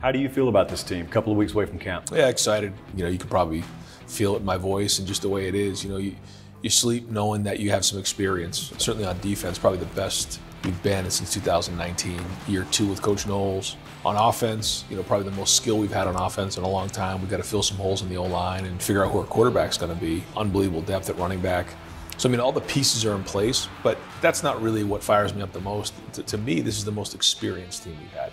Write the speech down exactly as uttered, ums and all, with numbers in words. How do you feel about this team? A couple of weeks away from camp. Yeah, excited. You know, you can probably feel it in my voice and just the way it is. You know, you, you sleep knowing that you have some experience. Certainly on defense, probably the best we've been since two thousand nineteen, year two with Coach Knowles. On offense, you know, probably the most skill we've had on offense in a long time. We've got to fill some holes in the O-line and figure out who our quarterback's going to be. Unbelievable depth at running back. So, I mean, all the pieces are in place, but that's not really what fires me up the most. To, to me, this is the most experienced team we've had.